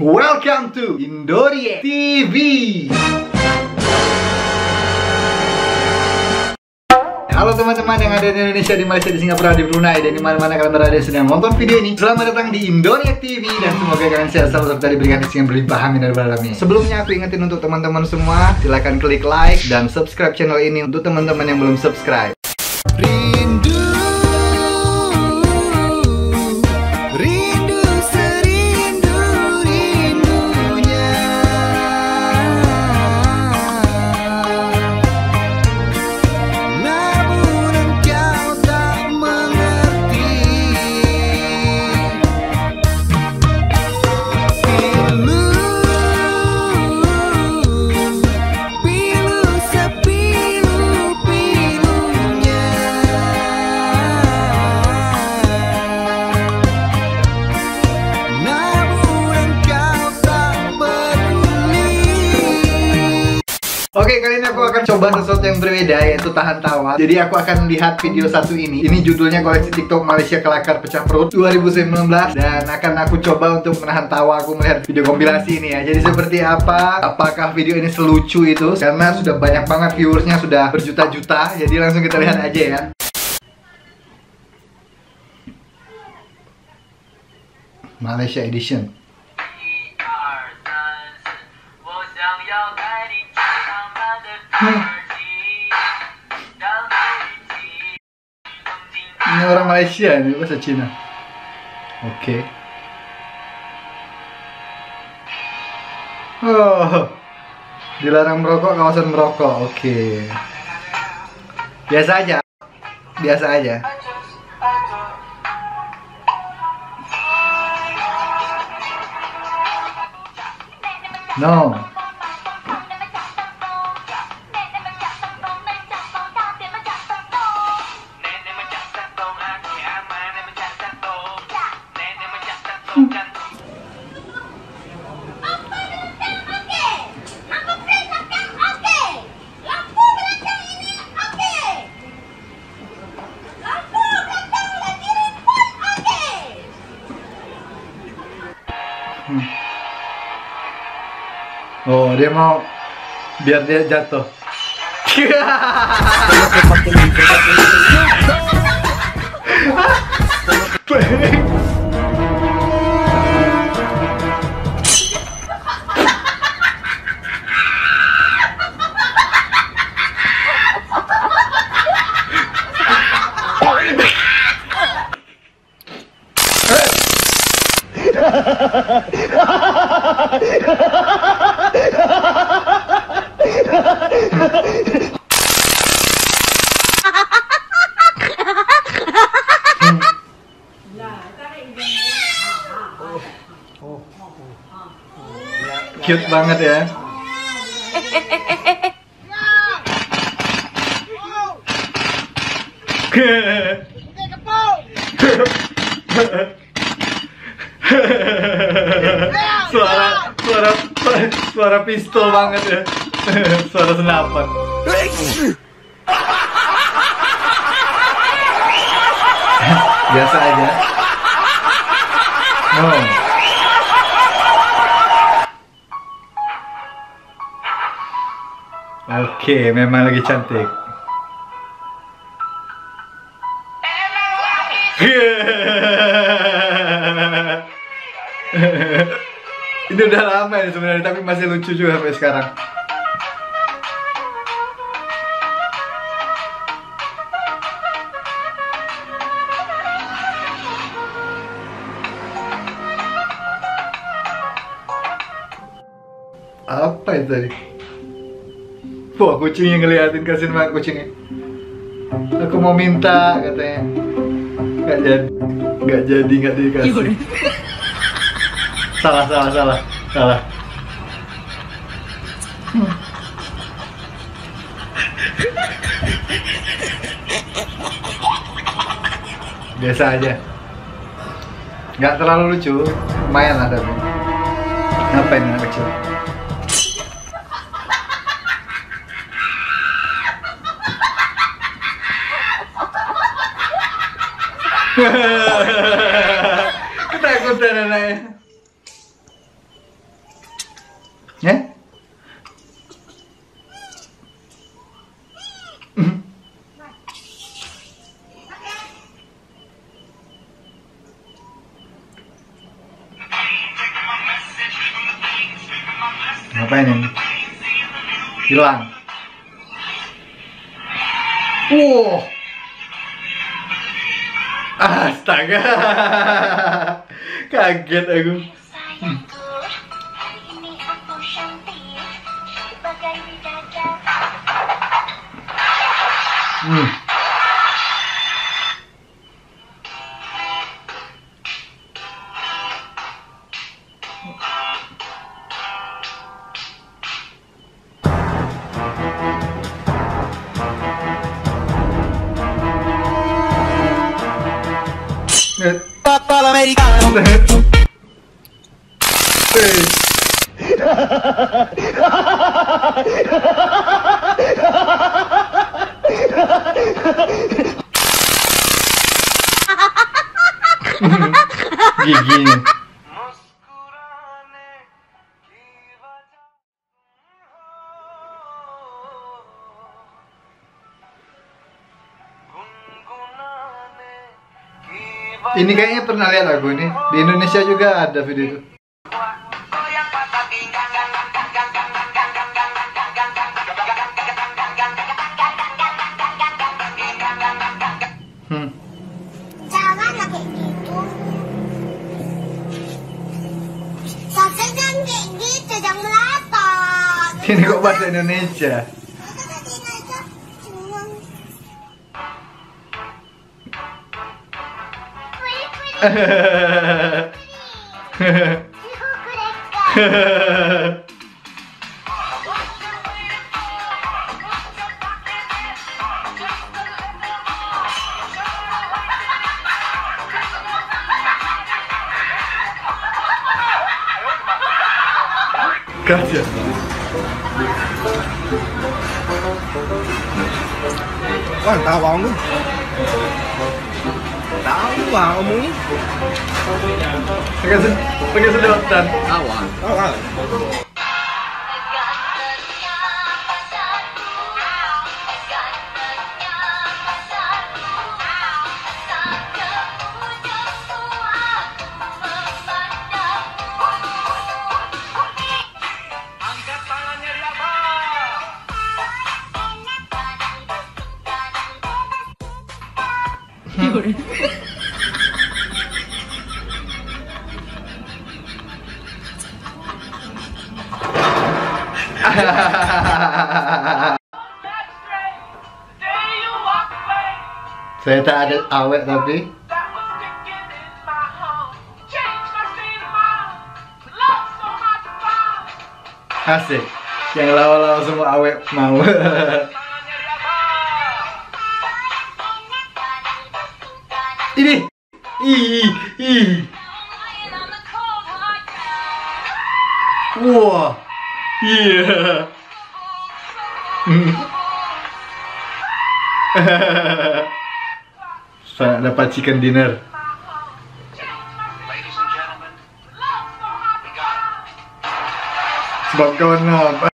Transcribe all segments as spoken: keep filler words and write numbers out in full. Welcome to Indoreact T V. Halo teman-teman yang ada di Indonesia, di Malaysia, di Singapura, di Brunei, dan di mana-mana kalian berada sedang nonton video ini. Selamat datang di Indoreact T V dan semoga kalian sehat selalu serta diberikan kesenangan berlimpah amin dan beralami. Sebelumnya aku ingetin untuk teman-teman semua, silahkan klik like dan subscribe channel ini untuk teman-teman yang belum subscribe. Rindu, rindu serindu rindunya. Oke, kali ini aku akan coba sesuatu yang berbeda, yaitu tahan tawa. Jadi aku akan lihat video satu ini. Ini judulnya koleksi TikTok Malaysia Kelakar Pecah Perut dua ribu sembilan belas. Dan akan aku coba untuk menahan tawa aku melihat video kompilasi ini ya. Jadi seperti apa, apakah video ini selucu itu? Karena sudah banyak banget viewersnya, sudah berjuta-juta. Jadi langsung kita lihat aja ya. Malaysia Edition. Ini orang Malaysia, ini bahasa Cina. Oke. Okay. Oh, dilarang merokok kawasan merokok. Oke. Okay. Biasa aja, biasa aja. No. Hmm. Oh, dia mau biar dia jatuh. Cute banget ya. Suara suara suara pistol banget ya. Suara senapan. Biasa aja. No. Oke, okay, memang lagi cantik. Ini udah lama ya sebenarnya, tapi masih lucu juga sampai sekarang. Apa itu tadi? Wah, kucingnya ngeliatin, kasihan banget kucingnya. Aku mau minta, katanya. Gak jadi, gak jadi, gak dikasih. Salah, salah, salah, salah. Biasa aja. Gak terlalu lucu, lumayan lah tapi. Ngapain anak kecil? Ketakutan anaknya. Ya. Ngapain ini? Hilang. Wow. Astaga. Kaget aku. Hmm. Hmm. Papá americano. Giginya. Ini kayaknya pernah lihat lagu ini. Di Indonesia juga ada video itu. Ini kok bahasa Indonesia? Gracias. Wah, tahu banget. Tahu banget. Pengen pengen sedotan. Awan. Awan. Saya tak ada awet tapi asik. Yang lawa-lawa semua awet mau. Ini ih ih wah iya. Saya dapat chicken dinner. Sebab kau nak.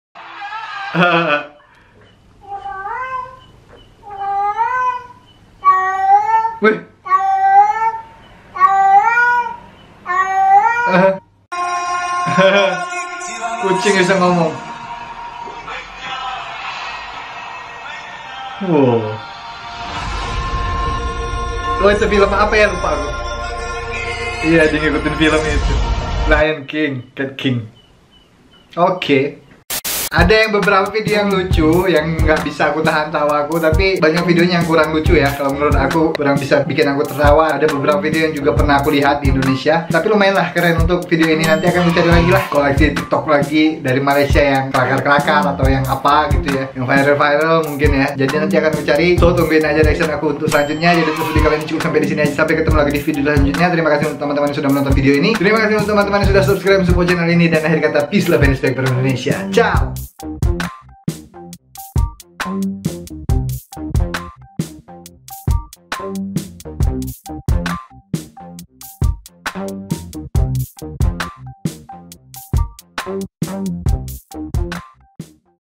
Weh. Kucing bisa ngomong. Wow. Oh, itu film apa ya, lupa aku. Iya, dia ngikutin film itu, Lion King, Cat King. Oke, okay. Ada yang beberapa video yang lucu, yang nggak bisa aku tahan tawa aku. Tapi banyak videonya yang kurang lucu ya. Kalau menurut aku, kurang bisa bikin aku tertawa. Ada beberapa video yang juga pernah aku lihat di Indonesia. Tapi lumayan lah, keren untuk video ini. Nanti akan dicari lagi lah, koleksi TikTok lagi dari Malaysia yang kelakar-kelakar atau yang apa gitu ya, yang viral-viral mungkin ya. Jadi nanti akan aku cari. So, tungguin aja reaction aku untuk selanjutnya. Jadi terus di kalian cukup sampai di sini aja. Sampai ketemu lagi di video selanjutnya. Terima kasih untuk teman-teman yang sudah menonton video ini. Terima kasih untuk teman-teman yang sudah subscribe support channel ini. Dan akhir kata, peace, love, and respect for Indonesia. Ciao! Thank you.